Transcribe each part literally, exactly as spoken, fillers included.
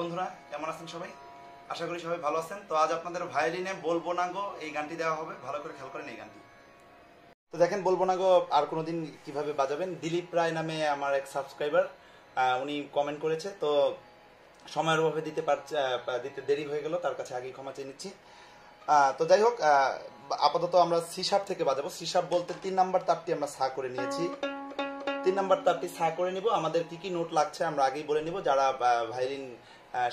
বন্ধুরা কেমন আছেন সবাই আশা করি সবাই ভালো আছেন। তো আজ আপনাদের ভায়োলিনে বলবো না গো এই গানটি দেওয়া হবে, ভালো করে খেয়াল করেন এই গানটি। তো দেখেন বলবো না গো আর কোনোদিন কিভাবে বাজাবেন। দিলীপ রায় নামে আমার এক সাবস্ক্রাইবার উনি কমেন্ট করেছে, তো সময়ের অভাবে দিতে পারছে দিতে দেরি হয়ে গেল, তার কাছে আগেই ক্ষমা চেয়ে নিচ্ছি। তো যাই হোক আপাতত আমরা সি শার্প থেকে বাজাবো। সি শার্প বলতে তিন নাম্বার তারটি আমরা সা করে নিয়েছি, তিন নাম্বার তারটি সা করে নিব। আমাদের কি কি নোট লাগছে আমরা আগেই বলে নিব, যারা ভায়োলিন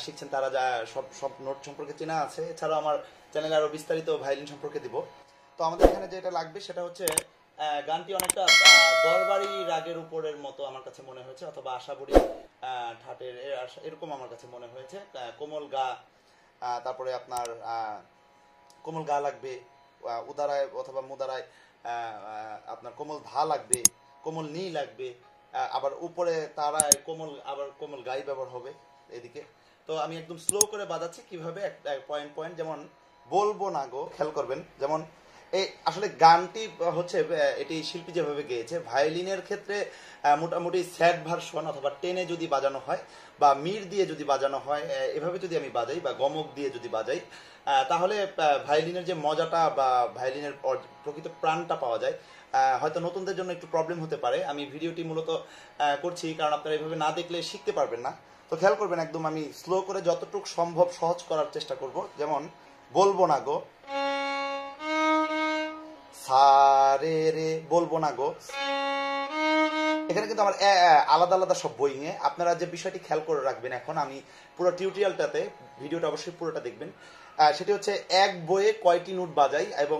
শিখছেন তারা যা সব সব নোট সম্পর্কে চেনা আছে। এছাড়াও আমার চ্যানেলে আরও বিস্তারিত ভায়োলিন সম্পর্কে দিব। তো আমাদের এখানে যেটা লাগবে সেটা হচ্ছে, গানটি অনেকটা দরবারি রাগের উপরের মতো আমার কাছে মনে হয়েছে, অথবা আশাবুড়ি ঠাটের এরকম আমার কাছে মনে হয়েছে। কোমল গা, তারপরে আপনার কোমল গা লাগবে, উদারায় অথবা মুদারায় আপনার কোমল ধা লাগবে, কোমল নি লাগবে, আবার উপরে তারায় কোমল আবার কোমল গাই ব্যবহার হবে এদিকে। তো আমি একদম স্লো করে বাজাচ্ছি কিভাবে, একটা পয়েন্ট পয়েন্ট যেমন বলবো না গো খেয়াল করবেন। যেমন এই আসলে গানটি হচ্ছে এটি শিল্পী যেভাবে গেয়েছে, ভায়োলিনের ক্ষেত্রে মোটামুটি স্যাড ভার্সন অথবা টেনে যদি বাজানো হয় বা মির দিয়ে যদি বাজানো হয়, এভাবে যদি আমি বাজাই বা গমক দিয়ে যদি বাজাই, তাহলে ভায়োলিনের যে মজাটা বা ভায়োলিনের প্রকৃত প্রাণটা পাওয়া যায়। হয়তো নতুনদের জন্য একটু প্রবলেম হতে পারে। আমি ভিডিওটি মূলত করছি কারণ আপনারা এভাবে না দেখলে শিখতে পারবেন না। তো খেয়াল করবেন একদম আমি স্লো করে যতটুকু সম্ভব সহজ করার চেষ্টা করব। যেমন বলবো না গো সা রে রে, বলবো না গো। এখানে কিন্তু আমার আলাদা আলাদা সব বইং এ। আপনারা যে বিষয়টি খেয়াল করে রাখবেন, এখন আমি পুরো টিউটোরিয়ালটাতে, ভিডিওটা অবশ্যই পুরোটা দেখবেন, সেটি হচ্ছে এক বইয়ে কয়টি নোট বাজাই এবং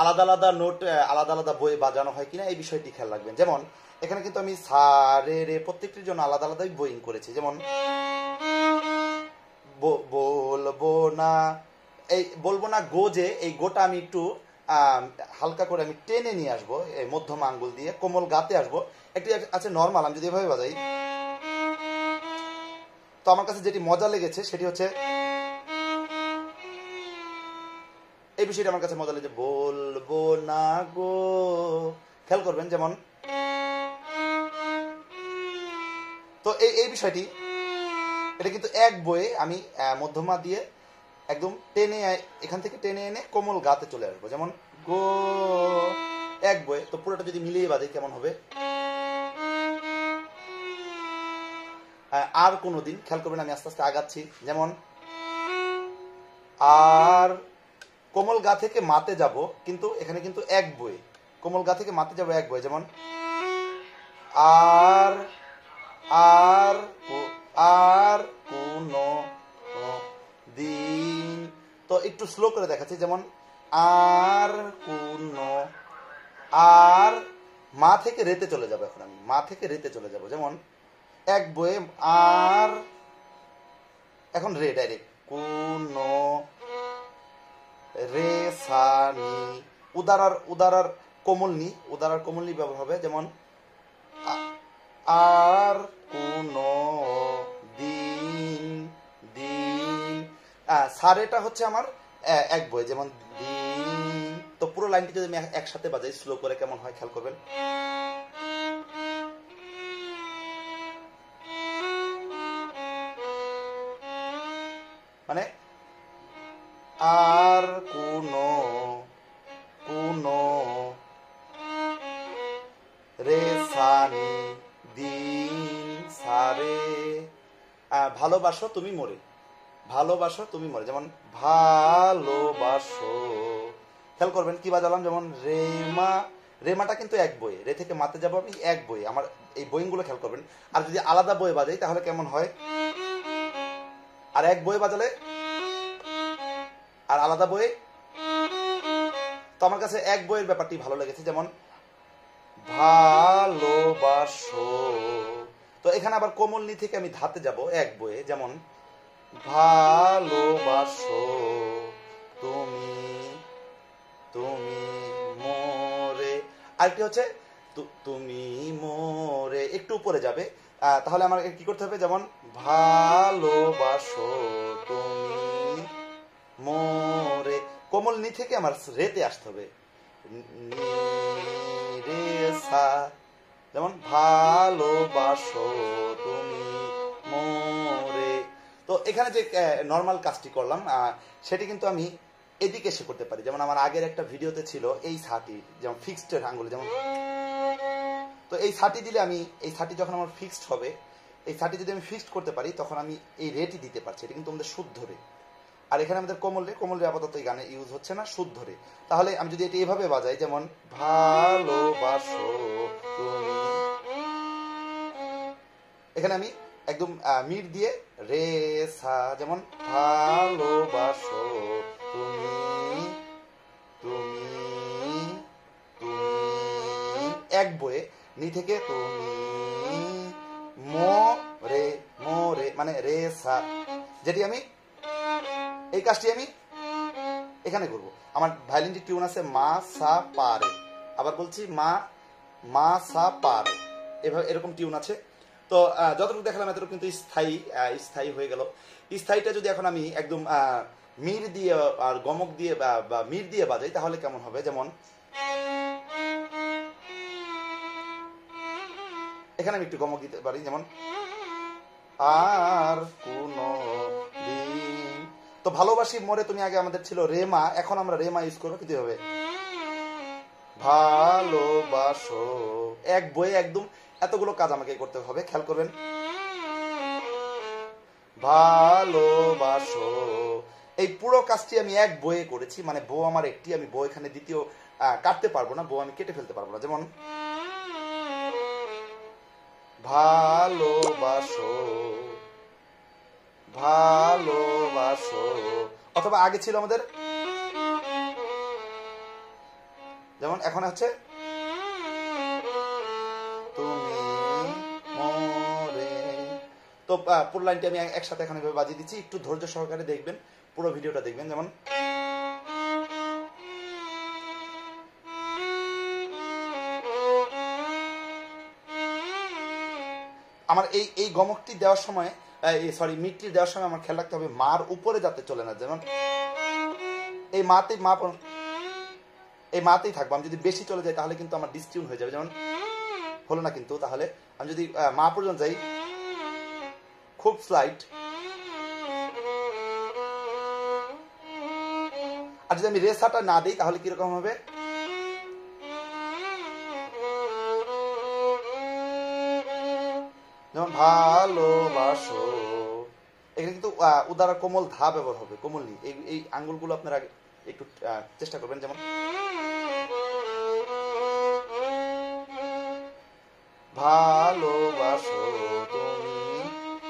আলাদা আলাদা নোট আলাদা আলাদা বইয়ে বাজানো হয় কিনা এই বিষয়টি খেয়াল রাখবেন। যেমন এখানে কিন্তু আমি সা রে রে প্রত্যেকটির জন্য আলাদা আলাদাই বোয়িং করেছি। যেমন বলবো না, এই বলবো না গো, যে এই গোটা আমি একটু হালকা করে আমি টেনে নিয়ে আসবো এই মধ্যম আঙ্গুল দিয়ে, কোমল গাতে আসবো। একটি আছে নর্মাল, আমি যদি এভাবে বাজাই, তো আমার কাছে যেটি মজা লেগেছে সেটি হচ্ছে এই বিষয়টা আমার কাছে মজা লেগেছে। বলবো না গো, খেয়াল করবেন। যেমন তো এই এই বিষয়টি, এটা কিন্তু এক বইয়ে আমি মধ্যমা দিয়ে একদম টেনে এখান থেকে টেনে এনে কোমল গাতে চলে আসবো। যেমন গো, এক বইয়ে। তো পুরোটা যদি মিলিয়ে বাজে কেমন হবে। আর কোনোদিন খেয়াল করবেন আমি আস্তে আস্তে আগাচ্ছি। যেমন আর কোমল গা থেকে মাতে যাব, কিন্তু এখানে কিন্তু এক বইয়ে কোমল গা থেকে মাতে যাব, এক বইয়ে। যেমন আর আর আর কোনো দিন, তো একটু স্লো করে দেখাচ্ছি। যেমন আর কোনো, আর মা থেকে রেতে চলে যাবো। এখন আমি মা থেকে রেতে চলে যাব। যেমন এক বইয়ে আর, এখন রে ডাইরেক্ট, কোনো রে সা নি, উদারার উদারার কোমল নি, উদারার কোমল নি ব্যবহার হবে। যেমন আর কোনো দিন, দিন সারেটা হচ্ছে আমার এক বই। যেমন দিন, তো পুরো লাইনটি যদি আমি একসাথে বাজাই স্লো করে কেমন হয় খেয়াল করবেন। মানে আর কোনো, কোনো রে সা নি, ভালোবাসো তুমি মরে, ভালোবাসো তুমি মরে। যেমন ভালোবাসো, খেয়াল করবেন কি বাজালাম। যেমন রেমা, রেমাটা কিন্তু এক বইয়ে, রে থেকে মাতে যাবো আমি এক বইয়ে। আমার এই বইগুলো খেয়াল করবেন। আর যদি আলাদা বই বাজাই তাহলে কেমন হয়, আর এক বই বাজালে আর আলাদা বই। তো আমার কাছে এক বইয়ের ব্যাপারটি ভালো লেগেছে। যেমন ভা ভালোবাসো। তো এখানে আবার কোমল নি থেকে আমি ধাতে যাব এক বইয়ে, যেমন ভালোবাসো তুমি তুমি মোরে। আরেকটি হচ্ছে তুমি মোরে, একটু উপরে যাবে। তাহলে আমার কি করতে হবে, যেমন ভালোবাসো তুমি মোরে, কোমল নি থেকে আমার রেতে আসতে হবে, যেমন ভালোবাসো তুমি মোরে। তো এখানে যে নর্মাল কাজটি করলাম সেটি কিন্তু আমি এদিকে এসে করতে পারি, যেমন আমার আগের একটা ভিডিওতে ছিল এই ছাটি, যেমন ফিক্সড আঙ্গুলে, যেমন তো এই ছাটি দিলে আমি এই ছাটি যখন আমার ফিক্সড হবে, এই ছাটি যদি আমি ফিক্সড করতে পারি তখন আমি এই রেটি দিতে পারছি, এটা কিন্তু আমাদের শুদ্ধ রে। আর এখানে আমাদের কোমল রে, কোমল রে আপাতত এই গানে ইউজ হচ্ছে না, শুদ্ধ রে। তাহলে আমি যদি এটি এভাবে বাজাই, যেমন ভালোবাসো তুমি, এখানে আমি একদম মিট দিয়ে রে সা, যেমন ভালোবাসো তুমি তুমি তুমি এক বয়ে নি থেকে তুমি মো রে মো রে মানে রে সা, যেটি আমি এই কাজটি আমি এখানে করব। আমার ভায়োলিনটি টিউন আছে মা সা পা রে, আবার বলছি মা মা সা পা রে, এভাবে এরকম টিউন আছে। তো যতটুকু দেখালাম এতটুকু কিন্তু স্থায়ী স্থায়ী হয়ে গেল। স্থায়ীটা যদি এখন আমি একদম মির দিয়ে আর গমক দিয়ে বা মির দিয়ে বাজাই তাহলে কেমন হবে, যেমন এখানে আমি একটু গমক দিতে পারি, যেমন আর কোন দিন। তো ভালোবাসি মোরে তুমি আগে আমাদের ছিল রেমা, এখন আমরা রেমা ইউজ করবো, কিন্তু হবে ভালোবাসো। এক বইয়ে একদম এতগুলো কাজ আমাকে করতে হবে, খেয়াল করবেন। ভালোবাসো এই পুরো কাজটি আমি এক বইয়ে করেছি, মানে বউ আমার একটি, আমি বউ এখানে দ্বিতীয় কাটতে পারবো না, বউ আমি কেটে ফেলতে পারবো না, যেমন ভালোবাসো ভালোবাসো, অথবা আগে ছিল আমাদের যেমন এখন হচ্ছে তুমি মোরে। তো পুরো লাইনটি আমি একসাথে এখন এভাবে বাজিয়ে দিচ্ছি, একটু ধৈর্য সহকারে দেখবেন, পুরো ভিডিওটা দেখবেন, যেমন আমার এই এই গমকটি দেওয়ার সময় সরি মিটটি দেওয়ার সময় আমার খেয়াল রাখতে হবে মার উপরে যাতে চলে না, যেমন এই মাতেই মা এই মাতেই থাকবো। আমি যদি বেশি চলে যাই তাহলে কিন্তু আমার ডিস্টিউন হয়ে যাবে, যেমন হলো না কিন্তু। তাহলে আমি যদি মা পর্যন্ত যাই খুব স্লাইট, আর যদি আমি রেসাটা না দিই তাহলে কিরকম হবে, যেমন ভালোবাসো। এখানে কিন্তু উদার কোমল ধা ব্যবহার হবে, কোমল নি। এই আঙ্গুলগুলো আপনারা একটু চেষ্টা করবেন, যেমন ভালোবাসো তুমি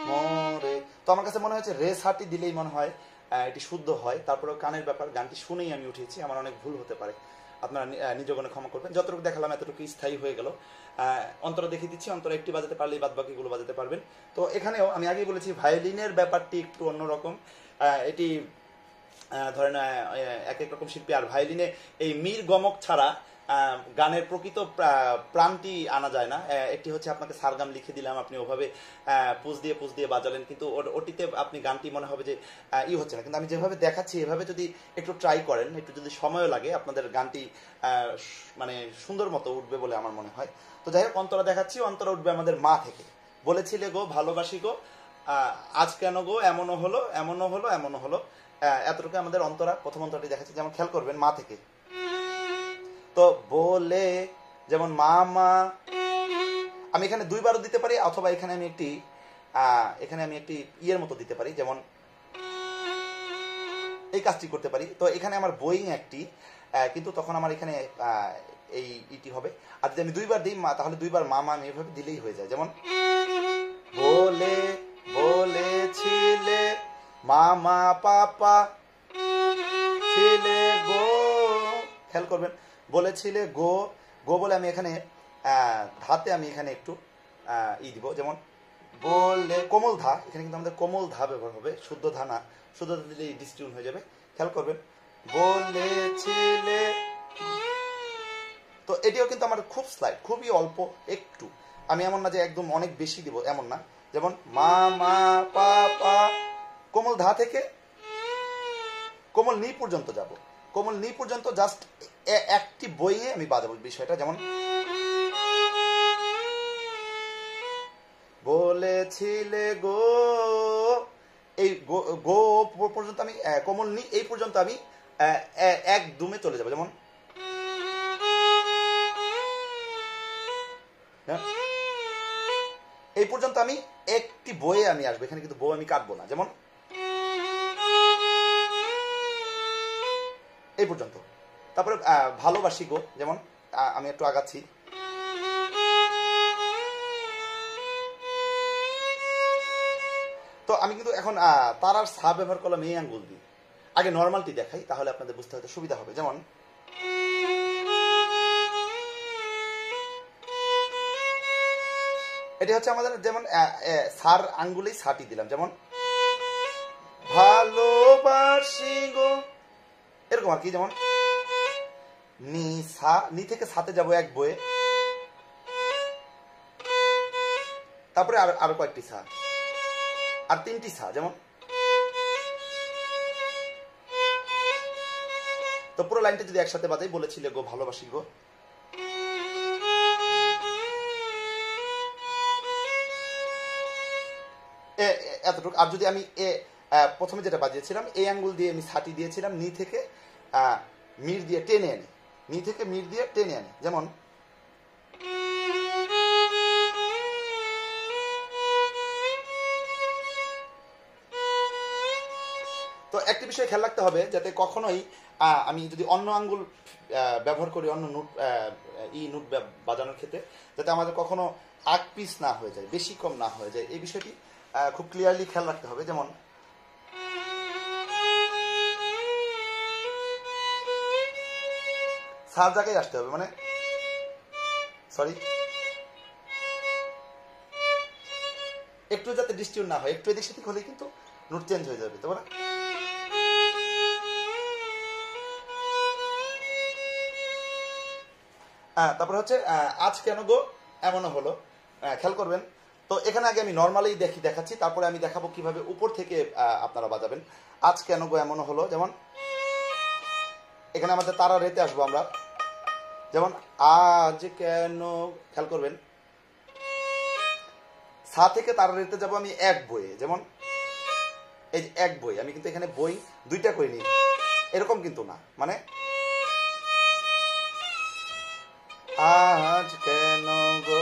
মোরে। তো আমার কাছে মনে হয়েছে রে সাটি দিলেই মনে হয় এটি শুদ্ধ হয়, তারপরে কানের ব্যাপার, গানটি শুনেই আমি উঠেছি, আমার অনেক ভুল হতে পারে, আপনারা নিজগণে ক্ষমা করবেন। যতটুকু দেখালাম এতটুকু স্থায়ী হয়ে গেল। অন্তরা দেখিয়ে দিচ্ছি, অন্তরা একটি বাজাতে পারলেই বাদ বাকিগুলো বাজাতে পারবেন। তো এখানেও আমি আগেই বলেছি ভায়োলিনের ব্যাপারটি একটু অন্যরকম, এটি ধরেন এক এক রকম শিল্পী। আর ভায়োলিনে এই মির গমক ছাড়া গানের প্রকৃত প্রাণটি আনা যায় না। একটি হচ্ছে আপনাকে সারগাম লিখে দিলাম, আপনি ওভাবে পুজ দিয়ে পুজ দিয়ে বাজালেন, কিন্তু ওটিতে আপনি গানটি মনে হবে যে ই হচ্ছে না। কিন্তু আমি যেভাবে দেখাচ্ছি এভাবে যদি একটু ট্রাই করেন, একটু যদি সময়ও লাগে, আপনাদের গানটি মানে সুন্দর মতো উঠবে বলে আমার মনে হয়। তো যাই হোক, অন্তরা দেখাচ্ছি। অন্তরা উঠবে আমাদের মা থেকে। বলেছিলে গো ভালোবাসি গো, আজ কেন গো এমনও হলো এমনও হলো এমনও হলো, এতটুকু আমাদের অন্তরা। প্রথম অন্তরাটি দেখাচ্ছি, যেমন খেয়াল করবেন মা থেকে। তো বলে যেমন মামা, আমি এখানে দুইবারও দিতে পারি, অথবা এখানে আমি একটি এখানে আমি একটি ইয়ের মতো দিতে পারি, যেমন এই কাজটি করতে পারি। তো এখানে আমার বোয়িং একটি, কিন্তু তখন আমার এখানে এই ইটি হবে। আর যদি আমি দুইবার দিই মা, তাহলে দুইবার মামা আমি এভাবে দিলেই হয়ে যায়, যেমন বলে বলেছিলে মামা পাপা ছিলে গো, খেয়াল করবেন, বলেছিলে গো গো বলে আমি এখানে धाते आमी एखाने एकटू ई दिब जेमन बोले कोमल धा एखाने किन्तु आमादेर कोमल धा व्यवहार होबे शुद्ध धा ना शुद्ध धा दिले डिस्टिউন হয়ে যাবে খেয়াল করবেন বলেছিলে তো এটিও কিন্তু আমার খুব স্লাইড খুবই অল্প একটু আমি এমন না যে একদম অনেক বেশি দিব এমন না যেমন মা মা পা পা কোমল ধা থেকে কোমল নি পর্যন্ত যাব কোমল নি পর্যন্ত জাস্ট একটি বইয়ে আমি বাজাবো বিষয়টা যেমন বলেছিলে গো এই গো পর্যন্ত আমি কোমল নি এই পর্যন্ত আমি এক দুমে চলে যাব যেমন এই পর্যন্ত আমি একটি বইয়ে আমি আসব এখানে কিন্তু বই আমি কাটবো না যেমন এই পর্যন্ত তারপরে ভালোবাসি গো যেমন আমি একটু আগাচ্ছি তো আমি কিন্তু এখন তারার সা ব্যবহার করলাম এই আঙ্গুল দিয়ে আগে নরমালটি দেখাই তাহলে আপনাদের বুঝতে হয়তো সুবিধা হবে যেমন এটি হচ্ছে আমাদের যেমন সার আঙ্গুলেই সাটি দিলাম যেমন ভালোবাসি গো এরকম আর কি যেমন নি সা নি থেকে সাথে যাব এক বয়ে তারপরে আর আর কয়েকটি সা আর তিনটি সা যেমন তো পুরো লাইনটা যদি একসাথে বাজাই বলেছিলে গো ভালোবাসি গো এতটুকু আর যদি আমি এ প্রথমে যেটা বাজিয়েছিলাম এই আঙ্গুল দিয়ে আমি ছাটি দিয়েছিলাম নি থেকে মির দিয়ে টেনে আনি নি থেকে মির দিয়ে টেনে আনি যেমন তো একটি বিষয় খেয়াল রাখতে হবে যাতে কখনোই আমি যদি অন্য আঙ্গুল ব্যবহার করি অন্য নোট ই নোট বাজানোর ক্ষেত্রে যাতে আমাদের কখনো আগ পিস না হয়ে যায় বেশি কম না হয়ে যায় এই বিষয়টি খুব ক্লিয়ারলি খেয়াল রাখতে হবে যেমন সার জায়গায় আসতে হবে মানে সরি একটু যাতে ডিস্টিউন না হয় একটু এদিক সেদিক হলে কিন্তু নোট চেঞ্জ হয়ে যাবে তারপরে হ্যাঁ তারপরে হচ্ছে আজ কেন গো এমনও হলো খেয়াল করবেন তো এখানে আগে আমি নর্মালি দেখি দেখাচ্ছি তারপরে আমি দেখাবো কিভাবে উপর থেকে আপনারা বাজাবেন আজ কেন গো এমনও হলো যেমন এখানে আমাদের তারা রেতে আসবো আমরা যেমন আজ কেন খেয়াল করবেন সা থেকে তারা রেতে যাবো আমি এক বইয়ে যেমন এই যে এক বই আমি কিন্তু এখানে বই দুইটা করে নিই এরকম কিন্তু না মানে আজ কেন গো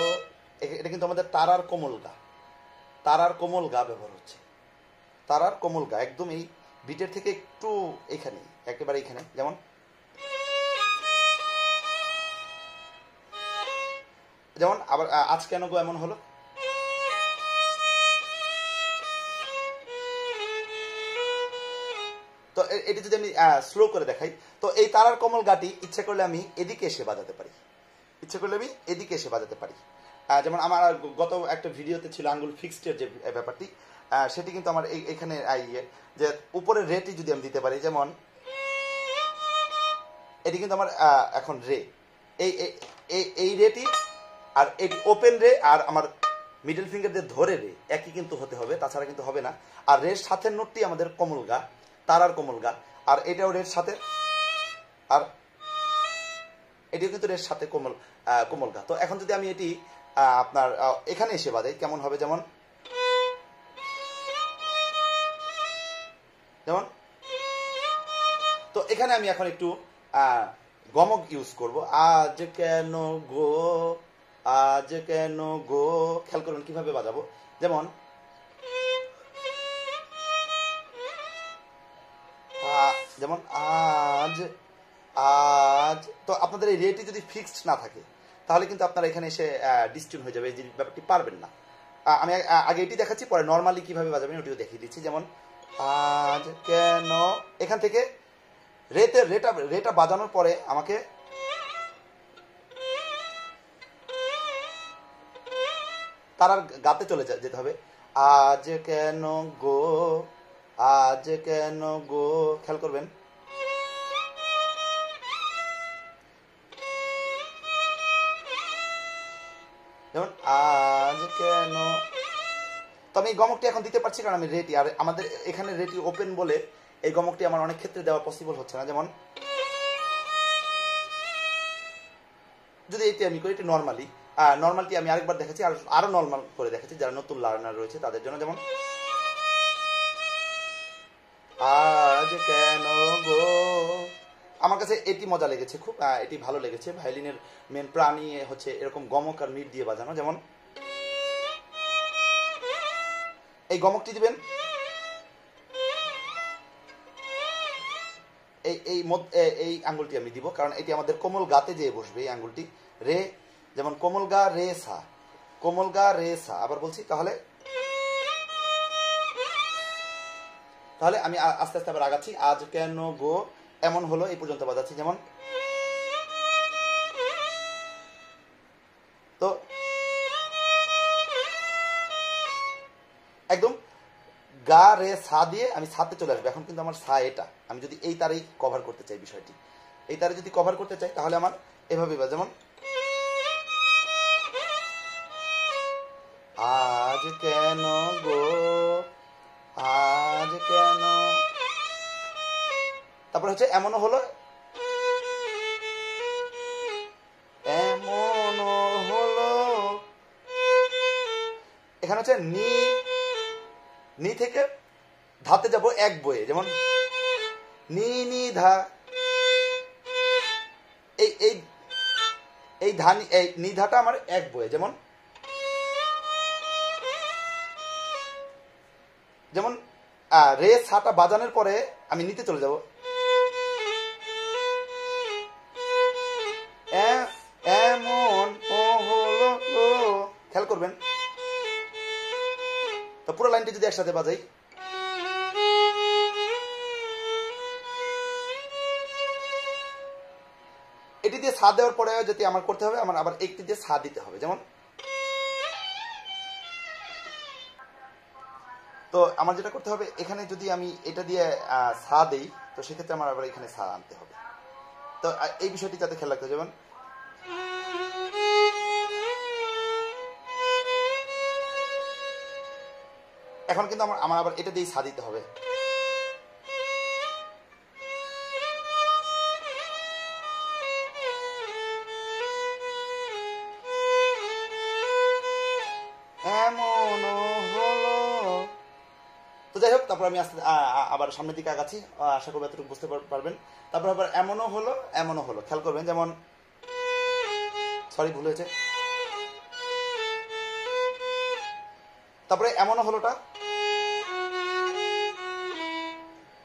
এটা কিন্তু আমাদের তারার কোমল গা তারার কোমল গা ব্যবহার হচ্ছে তারার কোমল গা একদম এই বিটের থেকে একটু এখানে একেবারে এখানে যেমন যেমন আবার আজ কেন গো এমন হলো তো এটি যদি আমি স্লো করে দেখাই তো এই তারার কোমল গাটি ইচ্ছে করলে আমি এদিকে এসে বাজাতে পারি ইচ্ছে করলে আমি এদিকে এসে বাজাতে পারি যেমন আমার গত একটা ভিডিওতে ছিল আঙ্গুল ফিক্সডের যে ব্যাপারটি সেটি কিন্তু আমার এখানে আইয়ে যে উপরে রেটি যদি আমি দিতে পারি যেমন এটি কিন্তু আমার এখন রে এই এই রেটি আর এই ওপেন রে আর আমার মিডল ফিঙ্গার দিয়ে ধরে রে একই কিন্তু হতে হবে তাছাড়া কিন্তু হবে না আর রের সাথে নোটটি আমাদের কোমল গা তারার কোমল গা আর এটাও রের সাথে আর এটিও কিন্তু রের সাথে কোমল কোমল গা তো এখন যদি আমি এটি আপনার এখানে এসে বাজাই কেমন হবে যেমন যেমন তো এখানে আমি এখন একটু গমক ইউজ করব আজ কেন গো আজ কেন গো খেয়াল করুন কিভাবে বাজাবো যেমন যেমন আজ আজ তো আপনাদের এই রেটি যদি ফিক্সড না থাকে তাহলে কিন্তু আপনারা এখানে এসে ডিস্টিউন হয়ে যাবে এই ব্যাপারটি পারবেন না আমি আগে এটি দেখাচ্ছি পরে নর্মালি কিভাবে বাজাবেন ওটিও দেখিয়ে দিচ্ছি যেমন আজ কেন এখান থেকে রেতে রেটা রেটা বাজানোর পরে আমাকে তার আর গাতে চলে যেতে হবে। আজ কেন গো আজ কেন গো, খেয়াল করবেন যেমন আজ কেন। তো আমি গমকটি এখন দিতে পারছি কারণ আমি রেটি, আর আমাদের এখানে রেটি ওপেন বলে এই গমকটি আমার অনেক ক্ষেত্রে দেওয়া পসিবল হচ্ছে না। যেমন যদি এটি আমি করি, এটি নর্মালি নর্মালটি আমি আরেকবার দেখাচ্ছি, আর আরো নর্মাল করে দেখাচ্ছি যারা নতুন লার্নার রয়েছে তাদের জন্য। যেমন আজ কেন গো, আমার কাছে এটি মজা লেগেছে খুব, এটি ভালো লেগেছে। ভায়োলিনের মেন প্রাণী হচ্ছে এরকম গমক আর মিট দিয়ে বাজানো। যেমন এই গমকটি দিবেন, এই এই এই আঙ্গুলটি আমি দিব কারণ এটি আমাদের কোমল গাতে যেয়ে বসবে এই আঙ্গুলটি রে। যেমন কোমল গা রে সা, কোমল গা রে সা, আবার বলছি। তাহলে তাহলে আমি আস্তে আস্তে আবার আগাচ্ছি। আজ কেন গো এমন হলো, এই পর্যন্ত বাজাচ্ছি। যেমন তো একদম গা রে সা দিয়ে আমি সাথে চলে আসবো। এখন কিন্তু আমার সা এটা, আমি যদি এই তারেই কভার করতে চাই বিষয়টি, এই তারে যদি কভার করতে চাই তাহলে আমার এভাবে বা যেমন আজ কেন গো আজ কেন, তারপরে হচ্ছে এমনও হলো এমনও হলো। এখানে হচ্ছে নি, নি থেকে ধাতে যাব এক বয়ে। যেমন নি নি ধা, এই এই এই ধা এই নি ধাটা আমার এক বয়ে। যেমন যেমন রে সাটা বাজানোর পরে আমি নিতে চলে যাব। এমন ও হলো, খেয়াল করবেন। তো পুরো লাইনটি যদি একসাথে বাজাই, এটি দিয়ে সা দেওয়ার পরে যদি আমার করতে হবে, আমার আবার একটি দিয়ে সা দিতে হবে। যেমন তো আমার যেটা করতে হবে, এখানে যদি আমি এটা দিয়ে সা দেই তো সেক্ষেত্রে আমার আবার এখানে সা আনতে হবে। তো এই বিষয়টি যাতে খেয়াল রাখতে হবে। যেমন এখন কিন্তু আমার আমার আবার এটা দিয়েই সা দিতে হবে। তারপর আমি আবার সামনের দিকে আগাচ্ছি, আশা করবো এতটুকু বুঝতে পারবেন। তারপর আবার এমনও হলো এমনও হলো, খেয়াল করবেন। যেমন সরি ভুল হয়েছে, তারপরে এমনও হলোটা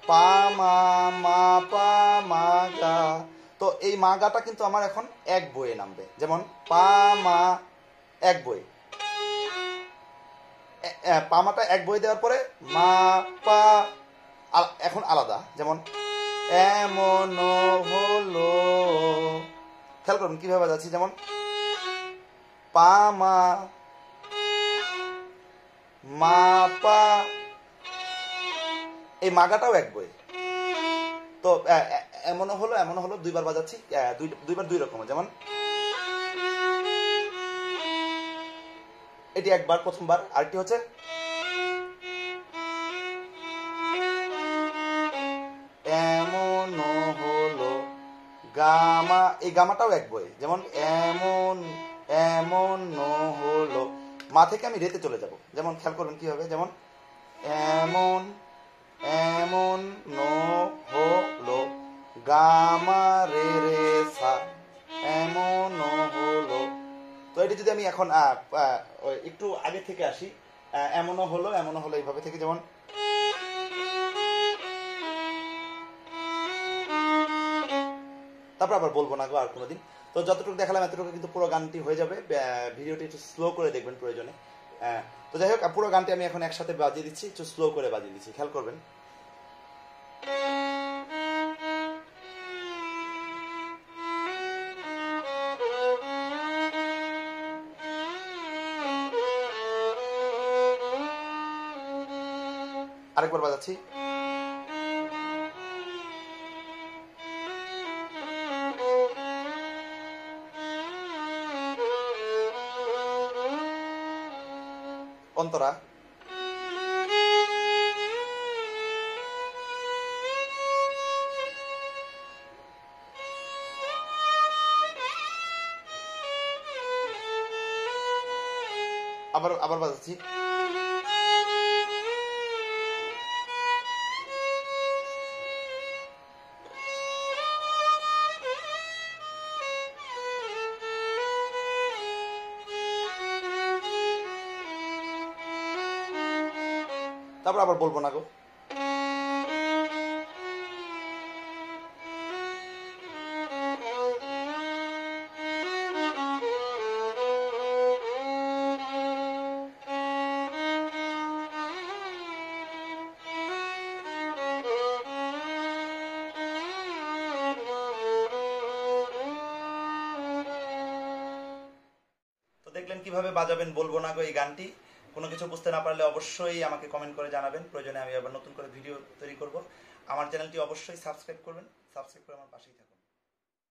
পা মা মা পা মা গা। তো এই মা গাটা কিন্তু আমার এখন এক বয়ে নামবে। যেমন পা মা এক বয়ে, পামাটা এক বই দেওয়ার পরে মা পা এখন আলাদা। যেমন এমন হলো, খেয়াল করুন কিভাবে যাচ্ছি। যেমন পা মা মা পা, এই মাগাটাও এক বই। তো এমন হলো এমন হলো দুইবার বাজাচ্ছি, দুইবার দুই রকম। যেমন এটি একবার প্রথমবার, আরেকটি হচ্ছে এমন হলো গামা, এই গামাটাও এক বই। যেমন এমন এমন হলো, মা থেকে আমি রেতে চলে যাব। যেমন খেয়াল করবেন কি হবে। যেমন এমন এমন হলো গামা রে রে সা এমন হলো। তো এটি যদি আমি এখন একটু আগে থেকে আসি, এমনও হলো এমনও হলো এইভাবে থেকে। যেমন তারপর আবার বলবো না গো আর কোনোদিন। তো যতটুকু দেখালাম এতটুকু কিন্তু পুরো গানটি হয়ে যাবে। ভিডিওটি একটু স্লো করে দেখবেন প্রয়োজনে। তো যাই হোক, পুরো গানটি আমি এখন একসাথে বাজিয়ে দিচ্ছি, একটু স্লো করে বাজিয়ে দিচ্ছি, খেয়াল করবেন। আরেকবার বাজাচ্ছি। অন্তরা আবার আবার বাজাচ্ছি। তারপর আবার বলবো না গো। তো দেখলেন কিভাবে বাজাবেন বলবো না গো এই গানটি। কোনো কিছু বুঝতে না পারলে অবশ্যই আমাকে কমেন্ট করে জানাবেন, প্রয়োজনে আমি আবার নতুন করে ভিডিও তৈরি করব। আমার চ্যানেলটি অবশ্যই সাবস্ক্রাইব করবেন, সাবস্ক্রাইব করে আমার পাশেই থাকুন।